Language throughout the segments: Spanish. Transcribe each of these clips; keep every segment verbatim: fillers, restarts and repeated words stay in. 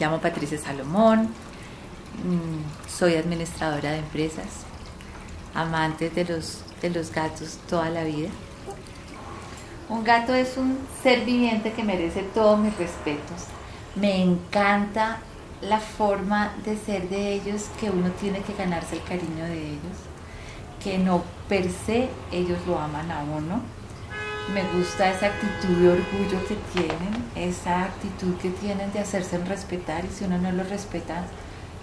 llamo Patricia Salomón, soy administradora de empresas, amante de los, de los gatos toda la vida. Un gato es un ser viviente que merece todos mis respetos. Me encanta la forma de ser de ellos, que uno tiene que ganarse el cariño de ellos, que no per se ellos lo aman a uno. Me gusta esa actitud de orgullo que tienen, esa actitud que tienen de hacerse respetar, y si uno no los respeta,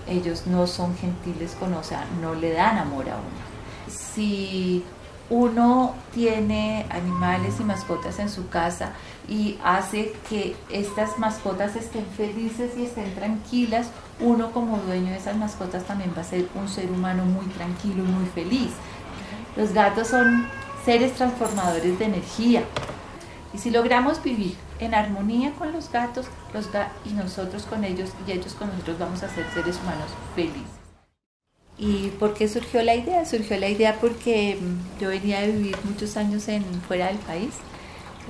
ellos no son gentiles con, o sea, no le dan amor a uno. Si uno tiene animales y mascotas en su casa y hace que estas mascotas estén felices y estén tranquilas, uno como dueño de esas mascotas también va a ser un ser humano muy tranquilo y muy feliz. Los gatos son seres transformadores de energía, y si logramos vivir en armonía con los gatos, los ga- y nosotros con ellos y ellos con nosotros, vamos a ser seres humanos felices. ¿Y por qué surgió la idea? Surgió la idea porque yo venía de vivir muchos años en, fuera del país,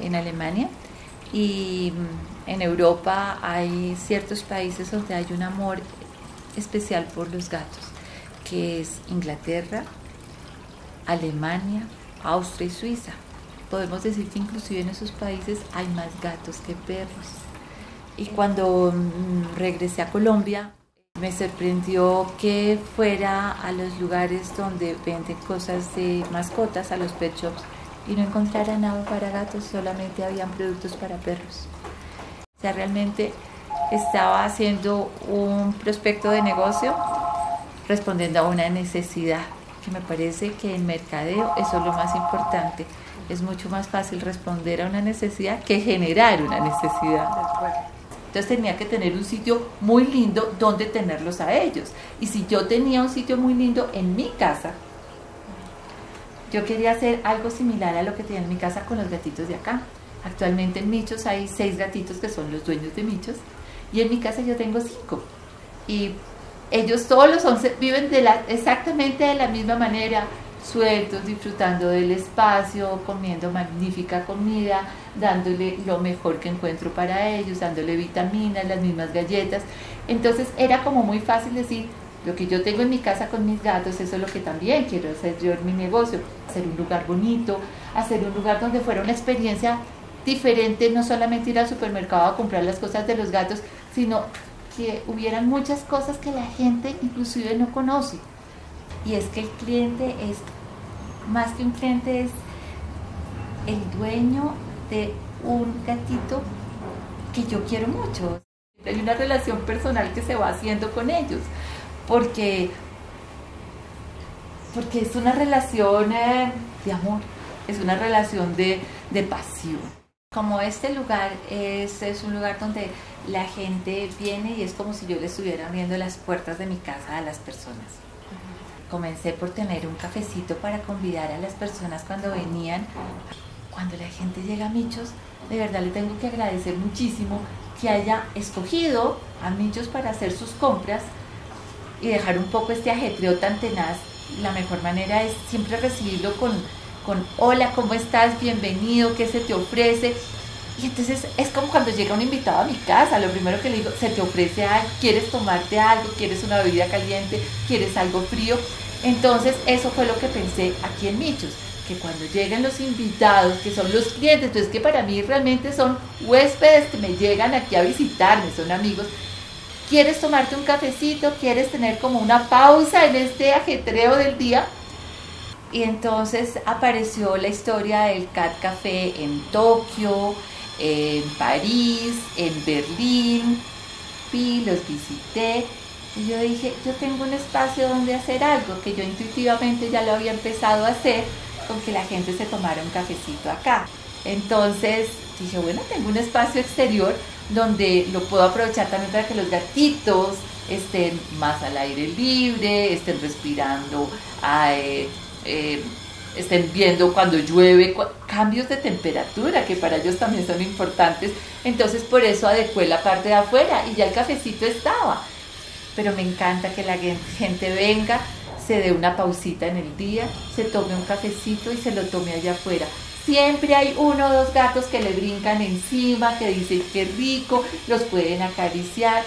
en Alemania, y en Europa hay ciertos países donde hay un amor especial por los gatos, que es Inglaterra, Alemania, Austria y Suiza. Podemos decir que inclusive en esos países hay más gatos que perros. Y cuando regresé a Colombia, me sorprendió que fuera a los lugares donde venden cosas de mascotas, a los pet shops, y no encontrara nada para gatos, solamente habían productos para perros. O sea, realmente estaba haciendo un prospecto de negocio respondiendo a una necesidad, que me parece que en mercadeo eso es lo más importante. Es mucho más fácil responder a una necesidad que generar una necesidad. Entonces tenía que tener un sitio muy lindo donde tenerlos a ellos. Y si yo tenía un sitio muy lindo en mi casa, yo quería hacer algo similar a lo que tenía en mi casa con los gatitos de acá. Actualmente en Michos hay seis gatitos que son los dueños de Michos, y en mi casa yo tengo cinco. Y ellos todos los once viven de la, exactamente de la misma manera, sueltos, disfrutando del espacio, comiendo magnífica comida, dándole lo mejor que encuentro para ellos, dándole vitaminas, las mismas galletas. Entonces era como muy fácil decir, lo que yo tengo en mi casa con mis gatos, eso es lo que también quiero hacer yo en mi negocio, hacer un lugar bonito, hacer un lugar donde fuera una experiencia diferente, no solamente ir al supermercado a comprar las cosas de los gatos, sino que hubieran muchas cosas que la gente inclusive no conoce. Y es que el cliente es, más que un cliente, es el dueño de un gatito que yo quiero mucho. Hay una relación personal que se va haciendo con ellos, porque, porque es una relación eh, de amor, es una relación de, de pasión. Como este lugar es, es un lugar donde la gente viene y es como si yo le estuviera abriendo las puertas de mi casa a las personas. Comencé por tener un cafecito para convidar a las personas cuando venían. Cuando la gente llega a Michos, de verdad le tengo que agradecer muchísimo que haya escogido a Michos para hacer sus compras y dejar un poco este ajetreo tan tenaz. La mejor manera es siempre recibirlo con, con hola, ¿cómo estás? Bienvenido, ¿qué se te ofrece? Y entonces es como cuando llega un invitado a mi casa, lo primero que le digo, ¿se te ofrece algo? ¿Quieres tomarte algo? ¿Quieres una bebida caliente? ¿Quieres algo frío? Entonces eso fue lo que pensé aquí en Michos, que cuando llegan los invitados, que son los clientes, entonces que para mí realmente son huéspedes que me llegan aquí a visitarme, son amigos. ¿Quieres tomarte un cafecito? ¿Quieres tener como una pausa en este ajetreo del día? Y entonces apareció la historia del Cat Café en Tokio, en París, en Berlín, y los visité, y yo dije, yo tengo un espacio donde hacer algo que yo intuitivamente ya lo había empezado a hacer, con que la gente se tomara un cafecito acá. Entonces dije, bueno, tengo un espacio exterior donde lo puedo aprovechar también para que los gatitos estén más al aire libre, estén respirando, eh, eh, estén viendo cuando llueve, cu cambios de temperatura que para ellos también son importantes. Entonces por eso adecué la parte de afuera y ya el cafecito estaba. Pero me encanta que la gente venga, se dé una pausita en el día, se tome un cafecito y se lo tome allá afuera. Siempre hay uno o dos gatos que le brincan encima, que dicen qué rico, los pueden acariciar.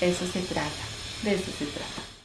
Eso se trata, de eso se trata.